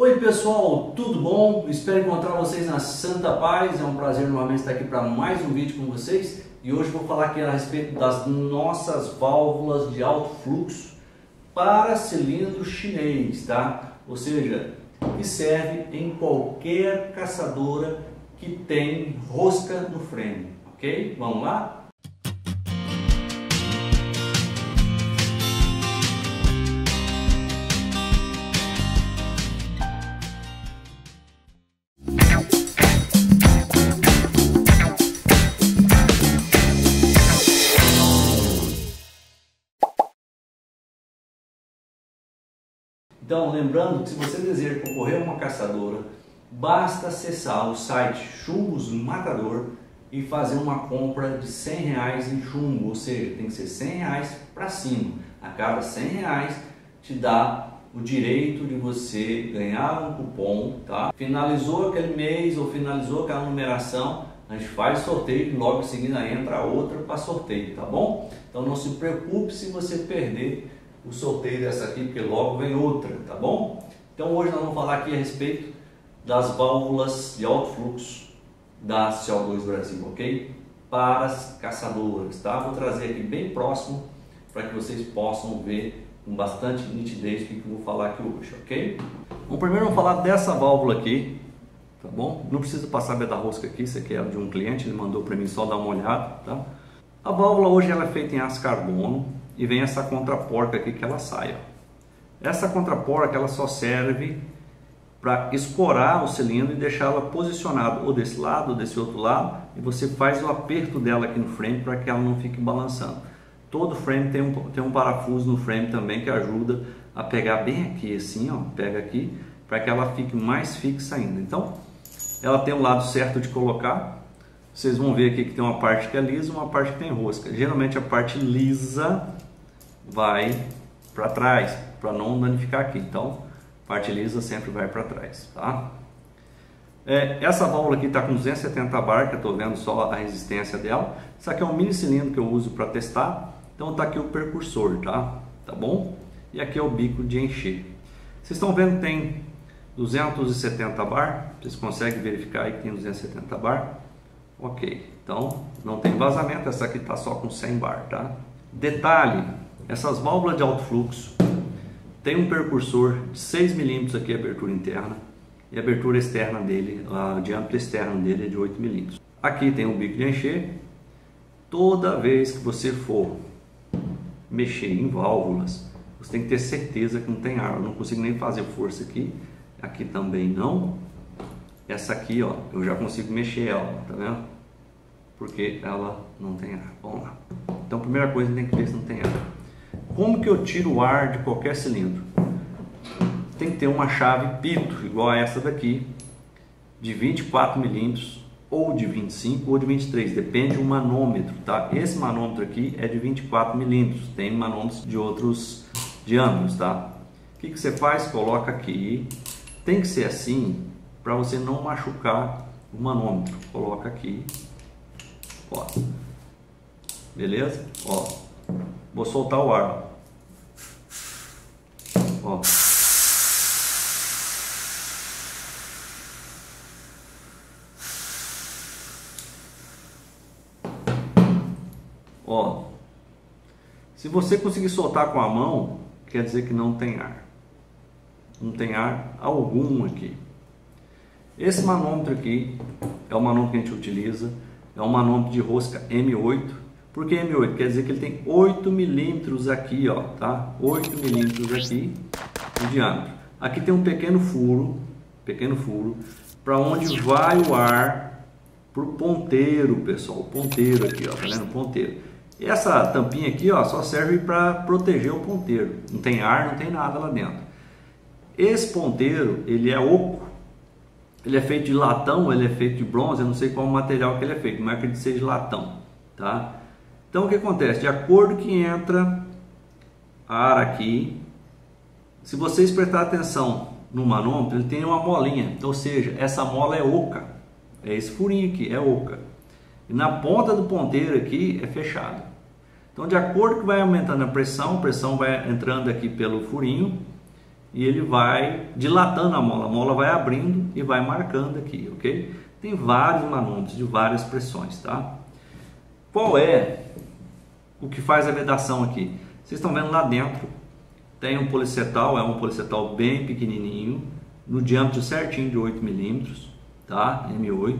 Oi pessoal, tudo bom? Espero encontrar vocês na santa paz. É um prazer novamente estar aqui para mais um vídeo com vocês. E hoje vou falar aqui a respeito das nossas válvulas de alto fluxo para cilindro chinês, tá? Ou seja, que serve em qualquer caçadora que tem rosca no frame, ok? Vamos lá? Então, lembrando que se você deseja concorrer a uma caçadora, basta acessar o site Chumbos Matador e fazer uma compra de 100 reais em chumbo, ou seja, tem que ser 100 reais para cima. A cada 100 reais te dá o direito de você ganhar um cupom, tá? Finalizou aquele mês ou finalizou aquela numeração, a gente faz sorteio e logo em seguida entra outra para sorteio, tá bom? Então não se preocupe se você perder o sorteio dessa aqui, porque logo vem outra, tá bom? Então hoje nós vamos falar aqui a respeito das válvulas de alto fluxo da CO2 Brasil, ok? Para as caçadoras, tá? Vou trazer aqui bem próximo para que vocês possam ver com bastante nitidez o que eu vou falar aqui hoje, ok? Bom, primeiro vamos falar dessa válvula aqui, tá bom? Não precisa passar beta rosca aqui, isso aqui é de um cliente, ele mandou para mim só dar uma olhada, tá? A válvula hoje ela é feita em aço carbono, e vem essa contraporca aqui que ela sai, ó. Essa contraporca ela só serve para escorar o cilindro e deixá-la posicionada ou desse lado ou desse outro lado, e você faz o aperto dela aqui no frame para que ela não fique balançando. Todo frame tem um parafuso no frame também que ajuda a pegar bem aqui assim, ó, pega aqui para que ela fique mais fixa ainda. Então ela tem um lado certo de colocar. Vocês vão ver aqui que tem uma parte que é lisa, uma parte que tem rosca. Geralmente a parte lisa vai para trás, para não danificar aqui. Então, parte lisa sempre vai para trás, tá? Essa válvula aqui está com 270 bar, que eu estou vendo só a resistência dela. Isso aqui é um mini cilindro que eu uso para testar. Então, está aqui o percursor, tá? Tá bom? E aqui é o bico de encher. Vocês estão vendo que tem 270 bar. Vocês conseguem verificar aí que tem 270 bar. Ok, então não tem vazamento. Essa aqui está só com 100 bar, tá? Detalhe, essas válvulas de alto fluxo tem um percursor de 6 milímetros aqui, a abertura interna, e a abertura externa dele, o diâmetro externo dele é de 8 milímetros. Aqui tem um bico de encher. Toda vez que você for mexer em válvulas, você tem que ter certeza que não tem ar. Eu não consigo nem fazer força aqui, aqui também não. Essa aqui, ó, eu já consigo mexer ela, tá vendo? Porque ela não tem ar. Vamos lá. Então, a primeira coisa tem que ver se não tem ar. Como que eu tiro o ar de qualquer cilindro? Tem que ter uma chave pito, igual a essa daqui, de 24 milímetros, ou de 25, ou de 23, depende do manômetro, tá? Esse manômetro aqui é de 24 milímetros, tem manômetros de outros diâmetros, tá? O que que você faz? Coloca aqui, tem que ser assim, para você não machucar o manômetro. Coloca aqui, ó, beleza? Ó, vou soltar o ar, ó, ó. Se você conseguir soltar com a mão, quer dizer que não tem ar, não tem ar algum aqui. Esse manômetro aqui é o manômetro que a gente utiliza, é um manômetro de rosca M8. Por que M8? Quer dizer que ele tem 8 milímetros aqui, ó, tá? 8 milímetros aqui de diâmetro. Aqui tem um pequeno furo, para onde vai o ar pro ponteiro, pessoal. O ponteiro aqui, ó, tá vendo? O ponteiro. E essa tampinha aqui, ó, só serve para proteger o ponteiro. Não tem ar, não tem nada lá dentro. Esse ponteiro, ele é oco. Ele é feito de latão, ele é feito de bronze, eu não sei qual material que ele é feito, mas acredito que seja de latão, tá? Então o que acontece? De acordo que entra ar aqui, se vocês prestar atenção no manômetro, ele tem uma molinha, ou seja, essa mola é oca, é esse furinho aqui, é oca. E na ponta do ponteiro aqui é fechado. Então de acordo que vai aumentando a pressão vai entrando aqui pelo furinho, e ele vai dilatando a mola vai abrindo e vai marcando aqui, ok? Tem vários manobras de várias pressões, tá? Qual é o que faz a vedação aqui? Vocês estão vendo lá dentro, tem um policetal, é um policetal bem pequenininho, no diâmetro certinho de 8 milímetros, tá? M8.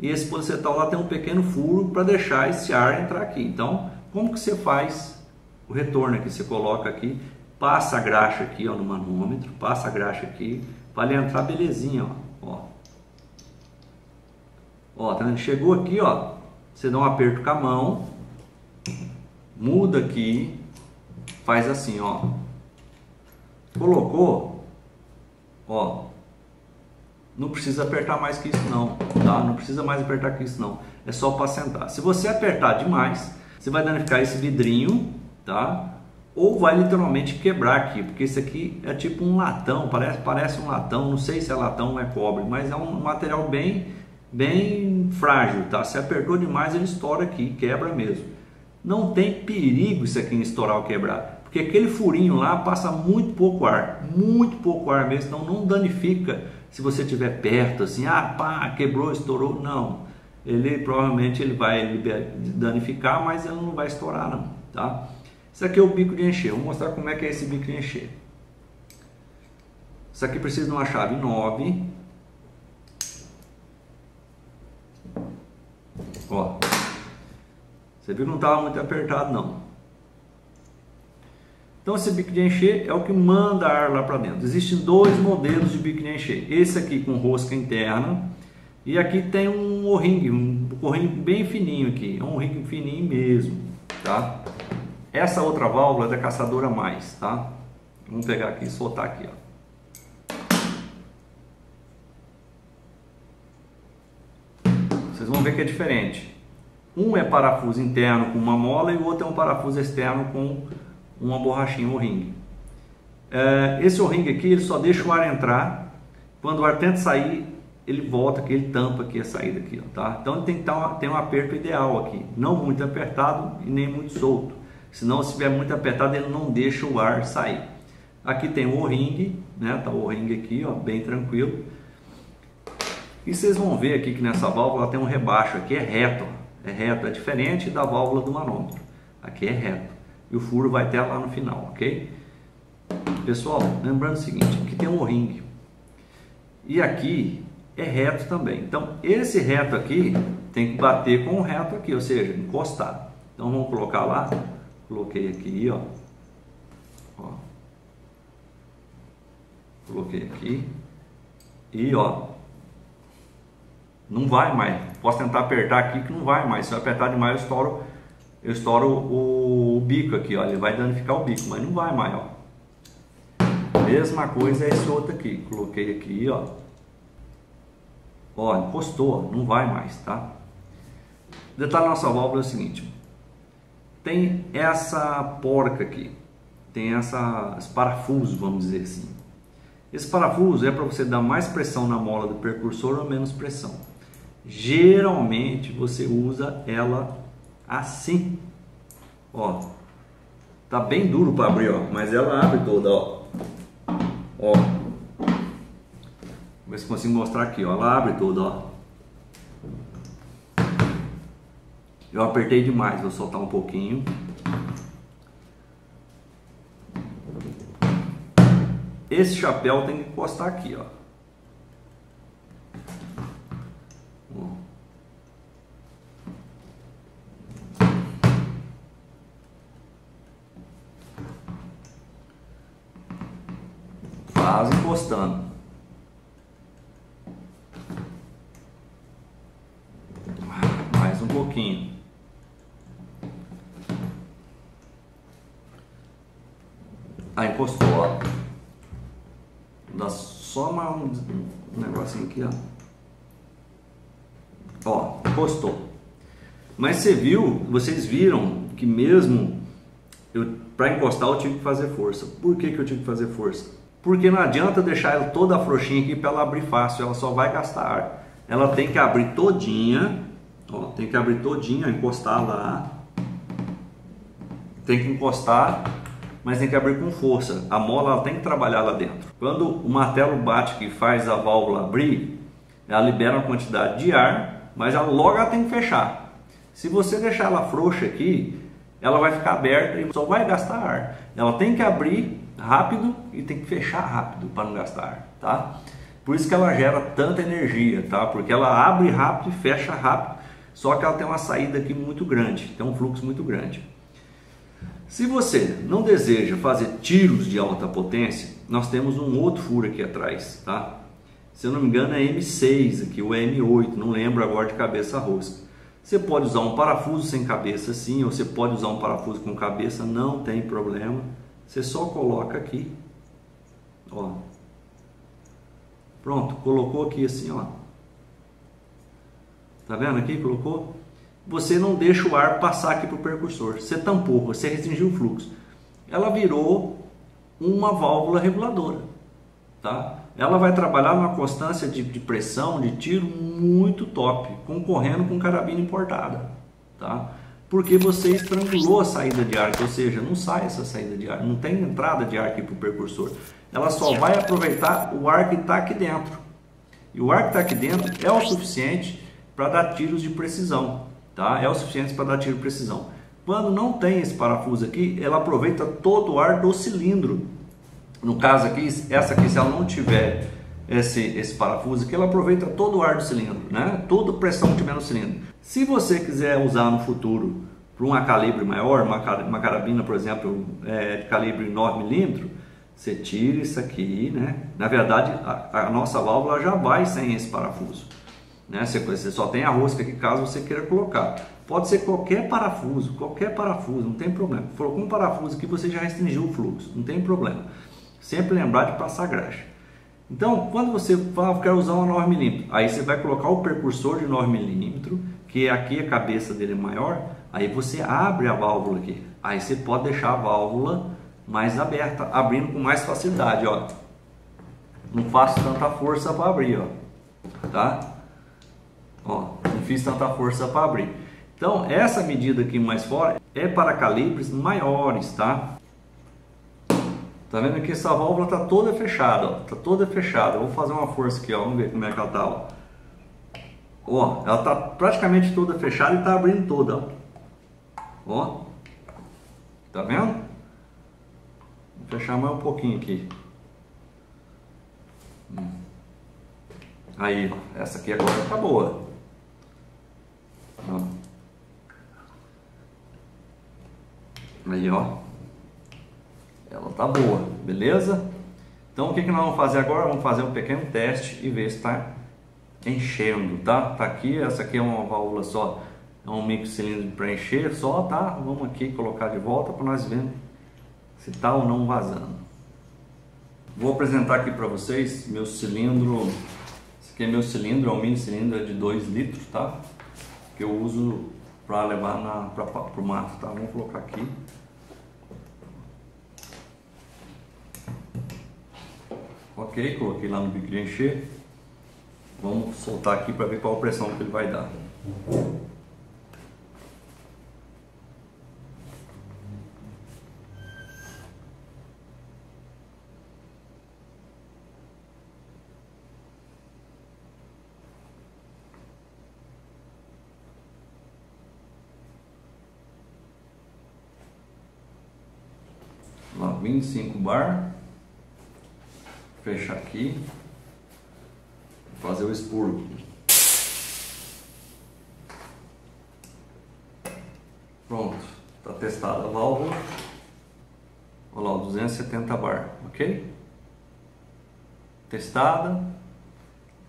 E esse policetal lá tem um pequeno furo para deixar esse ar entrar aqui. Então, como que você faz o retorno aqui? Você coloca aqui, passa a graxa aqui, ó, no manômetro, passa a graxa aqui, para ele entrar belezinha, ó. Ó, tá vendo? Chegou aqui, ó, você dá um aperto com a mão, muda aqui, faz assim, ó. Colocou, ó. Não precisa apertar mais que isso não, tá? Não precisa mais apertar que isso não. É só para sentar. Se você apertar demais, você vai danificar esse vidrinho, tá? Ou vai literalmente quebrar aqui, porque isso aqui é tipo um latão, parece um latão, não sei se é latão ou é cobre, mas é um material bem frágil, tá? Se apertou demais, ele estoura aqui, quebra mesmo. Não tem perigo isso aqui em estourar ou quebrar, porque aquele furinho lá passa muito pouco ar mesmo, então não danifica. Se você estiver perto assim, ah, pá, quebrou, estourou, não. Ele provavelmente ele vai danificar, mas ele não vai estourar não, tá? Isso aqui é o bico de encher, vou mostrar como é que é esse bico de encher. Isso aqui precisa de uma chave 9. Ó, você viu que não estava muito apertado não. Então esse bico de encher é o que manda ar lá para dentro. Existem dois modelos de bico de encher. Esse aqui com rosca interna. E aqui tem um o-ring, bem fininho aqui. É um o-ring fininho mesmo, tá? Essa outra válvula é da Caçadora Mais, tá? Vamos pegar aqui e soltar aqui, ó. Vocês vão ver que é diferente. Um é parafuso interno com uma mola e o outro é um parafuso externo com uma borrachinha, um o-ring. Esse o-ring aqui, ele só deixa o ar entrar. Quando o ar tenta sair, ele volta aqui, ele tampa aqui a saída aqui, ó, tá? Então ele tem que ter um aperto ideal aqui, não muito apertado e nem muito solto. Senão, se estiver muito apertado, ele não deixa o ar sair. Aqui tem o o-ring, né? Tá o o-ring aqui, ó, bem tranquilo. E vocês vão ver aqui que nessa válvula tem um rebaixo aqui, é reto, ó. É reto, é diferente da válvula do manômetro. Aqui é reto. E o furo vai até lá no final, ok? Pessoal, lembrando o seguinte, aqui tem um o-ring. E aqui é reto também. Então, esse reto aqui tem que bater com o reto aqui, ou seja, encostar. Então, vamos colocar lá. Coloquei aqui, ó. Ó. Coloquei aqui. E, ó. Não vai mais. Posso tentar apertar aqui que não vai mais. Se eu apertar demais, eu estouro. Eu estouro o bico aqui, ó. Ele vai danificar o bico, mas não vai mais, ó. Mesma coisa é esse outro aqui. Coloquei aqui, ó. Ó, encostou, ó. Não vai mais, tá? O detalhe da nossa válvula é o seguinte. Tem essa porca aqui. Tem esse parafuso, vamos dizer assim. Esse parafuso é para você dar mais pressão na mola do percursor ou menos pressão. Geralmente você usa ela assim, ó, tá bem duro para abrir, ó, mas ela abre toda, ó, ó, vou ver se consigo mostrar aqui, ó, ela abre toda, ó, eu apertei demais, vou soltar um pouquinho, esse chapéu tem que encostar aqui, ó, quase encostando. Mais um pouquinho. Aí encostou, ó. Dá só mais um negocinho aqui, ó. Ó, encostou. Mas você viu, vocês viram que mesmo para encostar eu tive que fazer força. Por que eu tive que fazer força? Porque não adianta deixar ela toda frouxinha aqui para ela abrir fácil, ela só vai gastar ar. Ela tem que abrir todinha, ó, tem que abrir todinha, encostar lá. Tem que encostar mas tem que abrir com força. A mola ela tem que trabalhar lá dentro. Quando o martelo bate que faz a válvula abrir, ela libera uma quantidade de ar, mas ela logo ela tem que fechar. Se você deixar ela frouxa aqui, ela vai ficar aberta e só vai gastar ar. Ela tem que abrir rápido e tem que fechar rápido para não gastar ar, tá? Por isso que ela gera tanta energia, tá? Porque ela abre rápido e fecha rápido, só que ela tem uma saída aqui muito grande, tem um fluxo muito grande. Se você não deseja fazer tiros de alta potência, nós temos um outro furo aqui atrás, tá? Se eu não me engano é M6 aqui, ou M8, não lembro agora de cabeça rosca. Você pode usar um parafuso sem cabeça sim, ou você pode usar um parafuso com cabeça, não tem problema. Você só coloca aqui, ó. Pronto, colocou aqui assim, ó. Tá vendo aqui? Colocou. Você não deixa o ar passar aqui pro percursor. Você tampou, você restringiu o fluxo. Ela virou uma válvula reguladora, tá? Ela vai trabalhar numa constância de pressão, de tiro muito top, concorrendo com carabina importada, tá? Porque você estrangulou a saída de ar, ou seja, não sai essa saída de ar, não tem entrada de ar aqui pro percursor. Ela só vai aproveitar o ar que está aqui dentro. E o ar que está aqui dentro é o suficiente para dar tiros de precisão, tá? É o suficiente para dar tiro de precisão. Quando não tem esse parafuso aqui, ela aproveita todo o ar do cilindro. No caso aqui, essa aqui, se ela não tiver esse parafuso aqui, ela aproveita todo o ar do cilindro, né? Toda a pressão que tiver no cilindro. Se você quiser usar no futuro para uma calibre maior, uma carabina, por exemplo, de calibre 9mm, você tira isso aqui, né? Na verdade, a nossa válvula já vai sem esse parafuso, né? Você só tem a rosca aqui caso você queira colocar. Pode ser qualquer parafuso, não tem problema. Se for com um parafuso aqui, você já restringiu o fluxo, não tem problema. Sempre lembrar de passar graxa. Então, quando você fala que quer usar uma 9mm, aí você vai colocar o percursor de 9mm, que aqui a cabeça dele é maior, aí você abre a válvula aqui. Aí você pode deixar a válvula mais aberta, abrindo com mais facilidade, ó. Não faço tanta força para abrir, ó. Tá? Ó, não fiz tanta força para abrir. Então, essa medida aqui mais fora é para calibres maiores, tá? Tá vendo que essa válvula tá toda fechada, ó. Tá toda fechada. Eu vou fazer uma força aqui, ó. Vamos ver como é que ela tá, ó. Ó, ela tá praticamente toda fechada e tá abrindo toda, ó. Ó. Tá vendo? Vou fechar mais um pouquinho aqui. Aí, ó. Essa aqui agora tá boa. Ó. Aí, ó. Ela tá boa, beleza? Então o que nós vamos fazer agora? Vamos fazer um pequeno teste e ver se está enchendo, tá? Tá aqui, essa aqui é uma válvula só, é um microcilindro para encher só, tá? Vamos aqui colocar de volta para nós vermos se tá ou não vazando. Vou apresentar aqui para vocês meu cilindro. Esse aqui é meu cilindro, é um mini cilindro de 2 litros, tá? Que eu uso para levar pro mato, tá? Vamos colocar aqui. Ok, coloquei lá no bico de encher. Vamos soltar aqui para ver qual a pressão que ele vai dar. Lá, 25 bar. Fechar aqui, fazer o expurgo. Pronto, está testada a válvula. Olha lá, 270 bar, ok? Testada.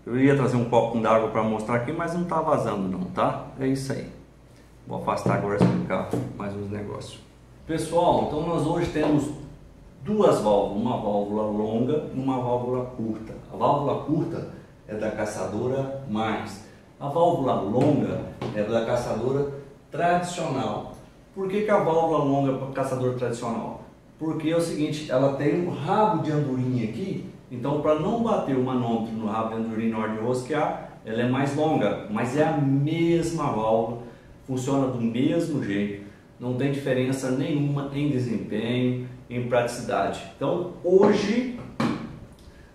Eu ia trazer um copo d'água para mostrar aqui, mas não está vazando não, tá? É isso aí. Vou afastar agora e explicar mais uns negócios. Pessoal, então nós hoje temos duas válvulas, uma válvula longa e uma válvula curta. A válvula curta é da Caçadora Mais. A válvula longa é da Caçadora Tradicional. Por que a válvula longa é para Caçadora Tradicional? Porque é o seguinte, ela tem um rabo de andorinha aqui, então para não bater o manômetro no rabo de andorinha na hora de rosquear, ela é mais longa, mas é a mesma válvula, funciona do mesmo jeito, não tem diferença nenhuma em desempenho, em praticidade. Então, hoje,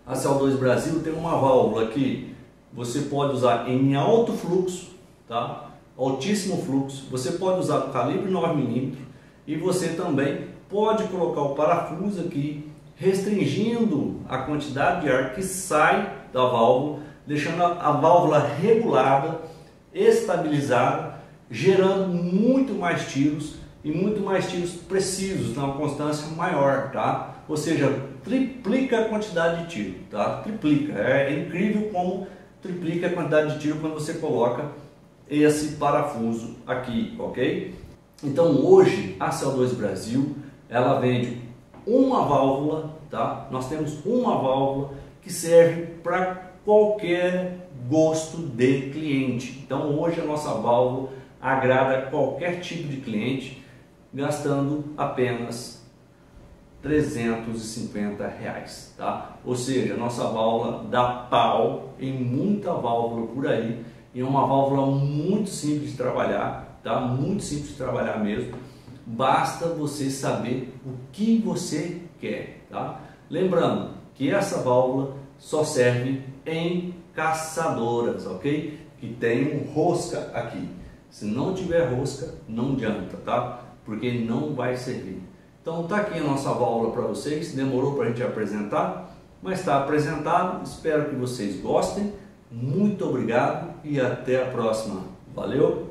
a CO2 Brasil tem uma válvula que você pode usar em alto fluxo, tá? Altíssimo fluxo. Você pode usar o calibre 9mm e você também pode colocar o parafuso aqui, restringindo a quantidade de ar que sai da válvula, deixando a válvula regulada, estabilizada, gerando muito mais tiros e muito mais tiros precisos, uma constância maior, tá? Ou seja, triplica a quantidade de tiro, tá? Triplica, é incrível como triplica a quantidade de tiro quando você coloca esse parafuso aqui, ok? Então hoje a CO2 Brasil, ela vende uma válvula, tá? Nós temos uma válvula que serve para qualquer gosto de cliente. Então hoje a nossa válvula agrada qualquer tipo de cliente, gastando apenas R$350, tá? Ou seja, nossa válvula dá pau em muita válvula por aí, e é uma válvula muito simples de trabalhar, tá? Muito simples de trabalhar mesmo. Basta você saber o que você quer, tá? Lembrando que essa válvula só serve em caçadoras, ok? Que tem um rosca aqui. Se não tiver rosca, não adianta, tá? Porque não vai servir. Então tá aqui a nossa válvula para vocês. Demorou para a gente apresentar, mas está apresentado. Espero que vocês gostem. Muito obrigado e até a próxima. Valeu!